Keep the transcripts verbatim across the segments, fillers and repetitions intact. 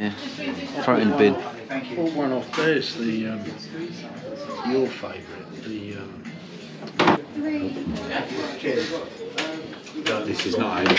Yeah. Throw it in the bin. Bought one off there's the um, your favourite, the um cheers. No, this is not a size,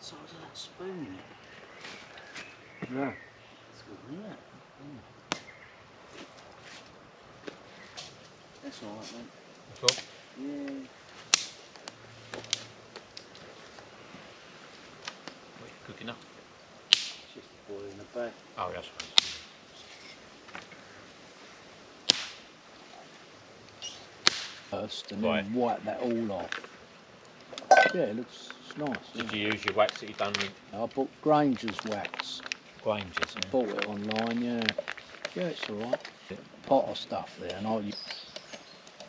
size of that spoon. Yeah. It's good, isn't it? Mm. That's alright, mate. That's all? Yeah. What are you cooking up? It's just a boil in the bag. Oh, that's right. First, and right. Then wipe that all off. Yeah, it looks... nice. Did you use your wax that you done with? I bought Granger's wax. Granger's, yeah. I bought it online, yeah. Yeah, it's alright. Yeah. Pot of stuff there, and I use...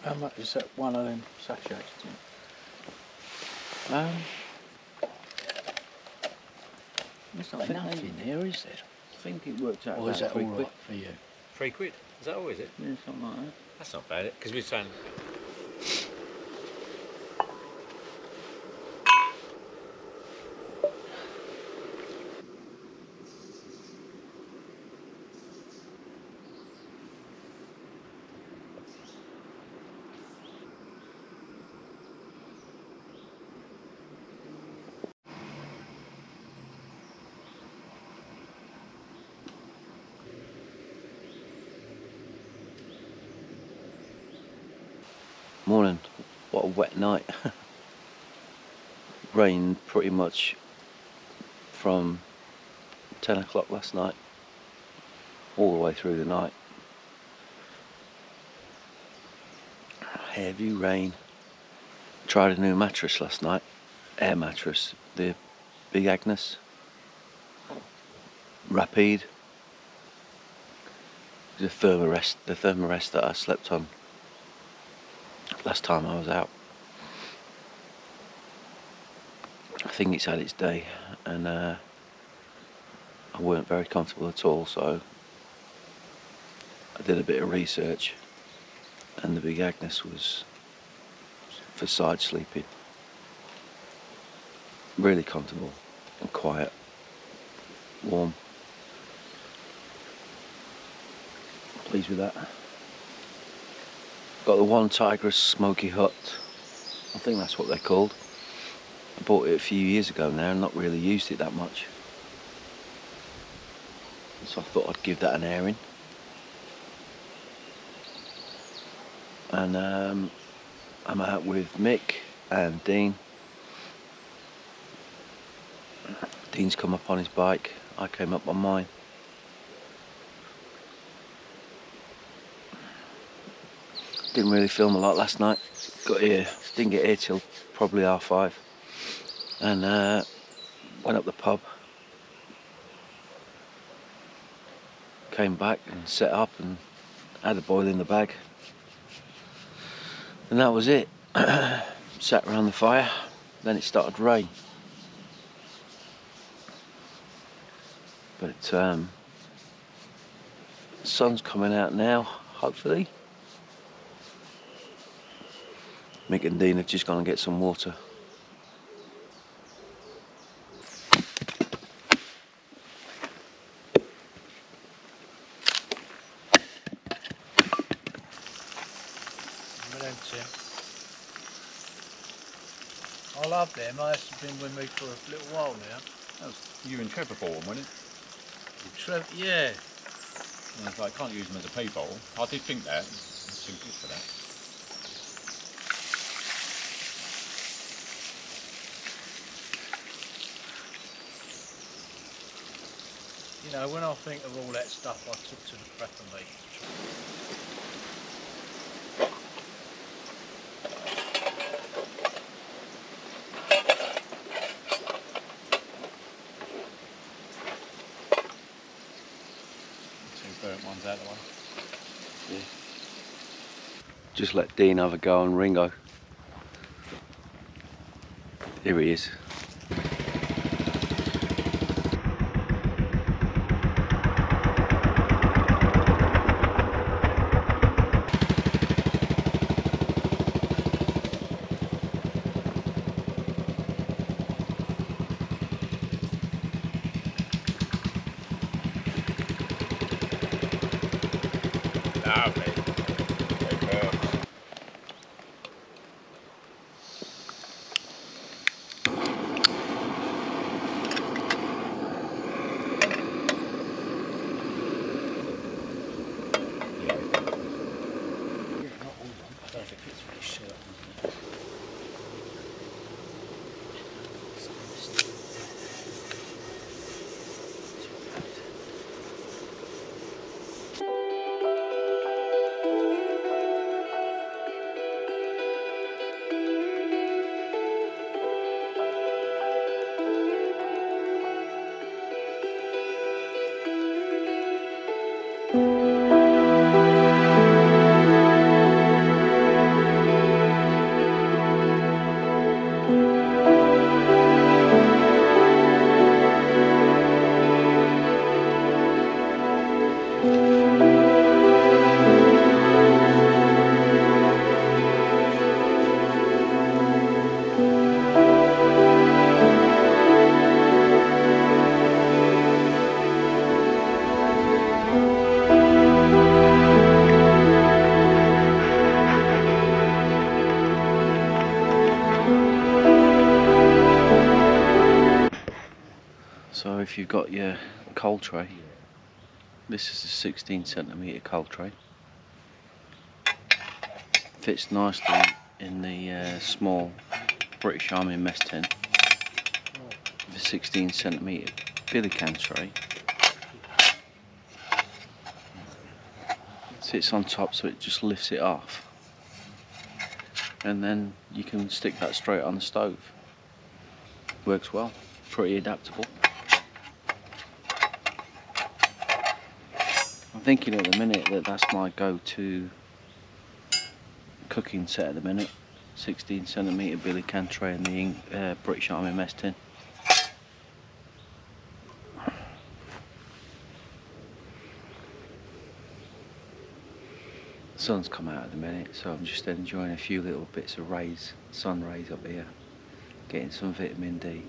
How much is that one of them sachets? Um... There's nothing enough in there, is there? I think it worked out. Or is that all right for you? Three quid? Is that all, is it? Yeah, something like that. That's not bad, because we're saying... Morning, what a wet night. Rained pretty much from ten o'clock last night, all the way through the night. Heavy rain. Tried a new mattress last night, air mattress, the Big Agnes, Rapide, the Thermarest, the Thermarest that I slept on last time I was out. I think it's had its day, and uh, I weren't very comfortable at all, so I did a bit of research, and the Big Agnes was for side sleeping. Really comfortable and quiet, warm. Pleased with that. Got the OneTigris Smoky Hut, I think that's what they're called. I bought it a few years ago now and not really used it that much. So I thought I'd give that an airing. And um, I'm out with Mick and Dean. Dean's come up on his bike, I came up on mine. Didn't really film a lot last night. Got here, didn't get here till probably half five, and uh, went up the pub, came back and set up and had a boil in the bag, and that was it. Sat around the fire, then it started to rain, but um, the sun's coming out now, hopefully. Mick and Dean have just gone and get some water. above them. That's been with me for a little while now. That was you and Trevor bought them, wasn't it? Trevor, yeah. And I was like, I can't use them as a pea bowl. I did think that. It's too good for that. You know, when I think of all that stuff I took to the prep and make. Two burnt ones out of the way. Yeah. Just let Dean have a go on Ringo. Here he is. So if you've got your coal tray, this is a sixteen centimetre coal tray. Fits nicely in the uh, small British Army mess tin. The sixteen centimetre billy can tray sits on top, so it just lifts it off, and then you can stick that straight on the stove. Works well, pretty adaptable. I'm thinking at the minute that that's my go-to cooking set at the minute. sixteen centimetre billy can tray in the uh, British Army mess tin. The sun's come out at the minute, so I'm just enjoying a few little bits of rays, sun rays up here, getting some vitamin D.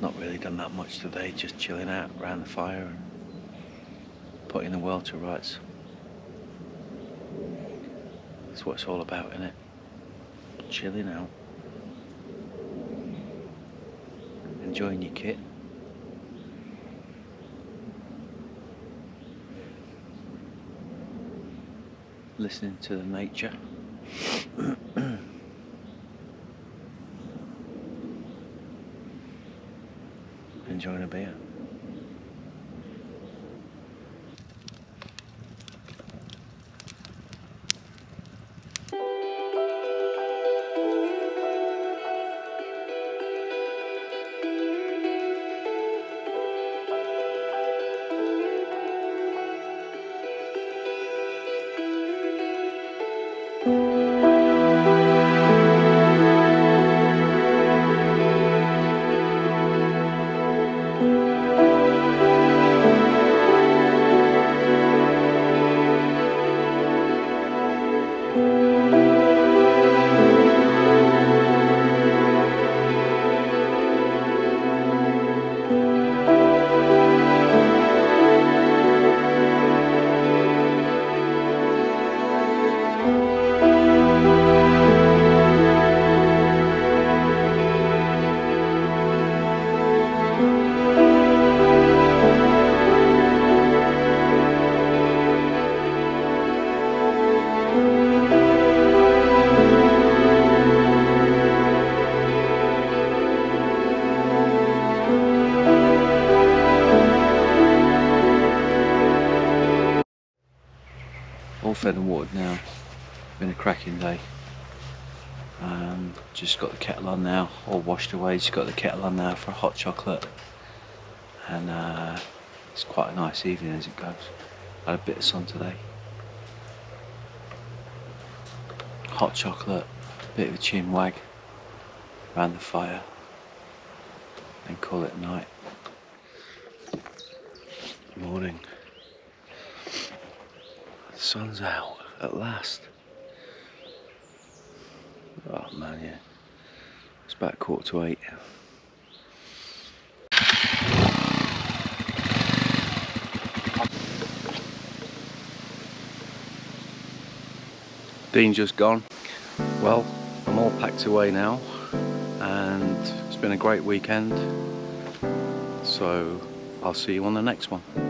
Not really done that much today, just chilling out around the fire and putting the world to rights. That's what it's all about, isn't it? Chilling out, enjoying your kit. Listening to the nature. Enjoying a beer. Thank you. all fed and watered now. Been a cracking day. Um, just got the kettle on now, all washed away. Just got the kettle on now for a hot chocolate, and uh, it's quite a nice evening as it goes. Had a bit of sun today. Hot chocolate, a bit of a chin wag around the fire, and call it a night. Morning. The sun's out at last. Oh man, yeah. It's about quarter to eight. Dean just gone. Well, I'm all packed away now, and it's been a great weekend. So I'll see you on the next one.